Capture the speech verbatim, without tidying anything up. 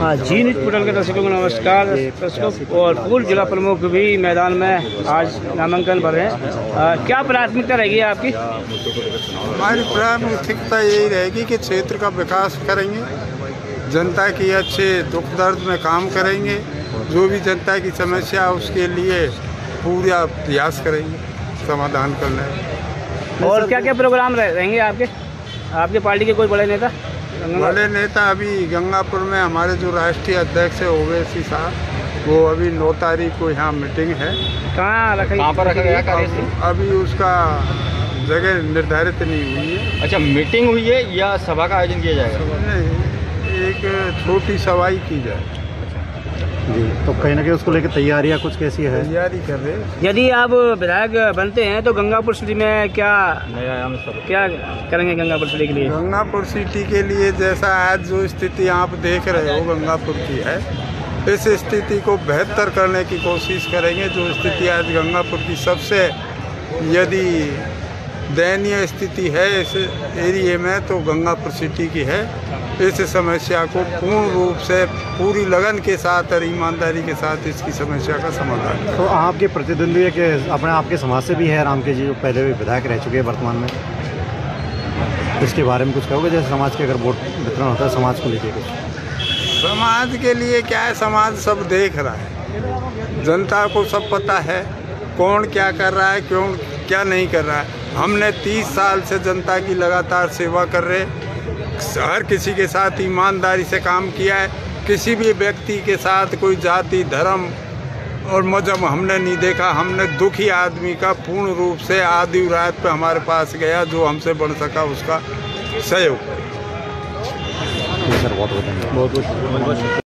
जी news portal के दर्शकों को नमस्कार। दर्शकों और पूर्व जिला प्रमुख भी मैदान में आज नामांकन भर रहे हैं, क्या प्राथमिकता रहेगी आपकी? हमारी प्राथमिकता यही रहेगी कि क्षेत्र का विकास करेंगे, जनता की अच्छे दुख दर्द में काम करेंगे, जो भी जनता की समस्या उसके लिए पूरा प्रयास करेंगे समाधान करने। और क्या क्या प्रोग्राम रहेंगे आपके आपके पार्टी के कोई बड़े नेता? बड़े नेता अभी गंगापुर में हमारे जो राष्ट्रीय अध्यक्ष है ओवेसी साहब, वो अभी नौ तारीख को यहाँ मीटिंग है। कहाँ रखा? अभी उसका जगह निर्धारित नहीं हुई है। अच्छा, मीटिंग हुई है या सभा का आयोजन किया जाएगा? नहीं, एक छोटी सभा की जाए जी। तो कहीं ना कहीं उसको लेकर तैयारियां कुछ कैसी है? तैयारी कर रहे हैं। यदि आप विधायक बनते हैं तो गंगापुर सिटी में क्या क्या करेंगे गंगापुर सिटी के लिए? गंगापुर सिटी के लिए जैसा आज जो स्थिति आप देख रहे हो गंगापुर की है, इस स्थिति को बेहतर करने की कोशिश करेंगे। जो स्थिति आज गंगापुर की सबसे यदि दयनीय स्थिति है इस एरिए में, तो गंगापुर सिटी की है। इस समस्या को पूर्ण रूप से पूरी लगन के साथ और ईमानदारी के साथ इसकी समस्या का समाधान। तो आपके प्रतिद्वंदी के अपने आपके समाज से भी है राम के जी, जो पहले भी विधायक रह चुके हैं वर्तमान में, इसके बारे में कुछ कहोगे? जैसे समाज के अगर वोट वितरण होता है समाज को लेकर कुछ? समाज के लिए क्या है, समाज सब देख रहा है, जनता को सब पता है कौन क्या कर रहा है, क्यों क्या नहीं कर रहा है। हमने तीस साल से जनता की लगातार सेवा कर रहे, हर किसी के साथ ईमानदारी से काम किया है, किसी भी व्यक्ति के साथ कोई जाति धर्म और मजहब हमने नहीं देखा। हमने दुखी आदमी का पूर्ण रूप से आधी रात पे हमारे पास गया, जो हमसे बन सका उसका सहयोग। बहुत बहुत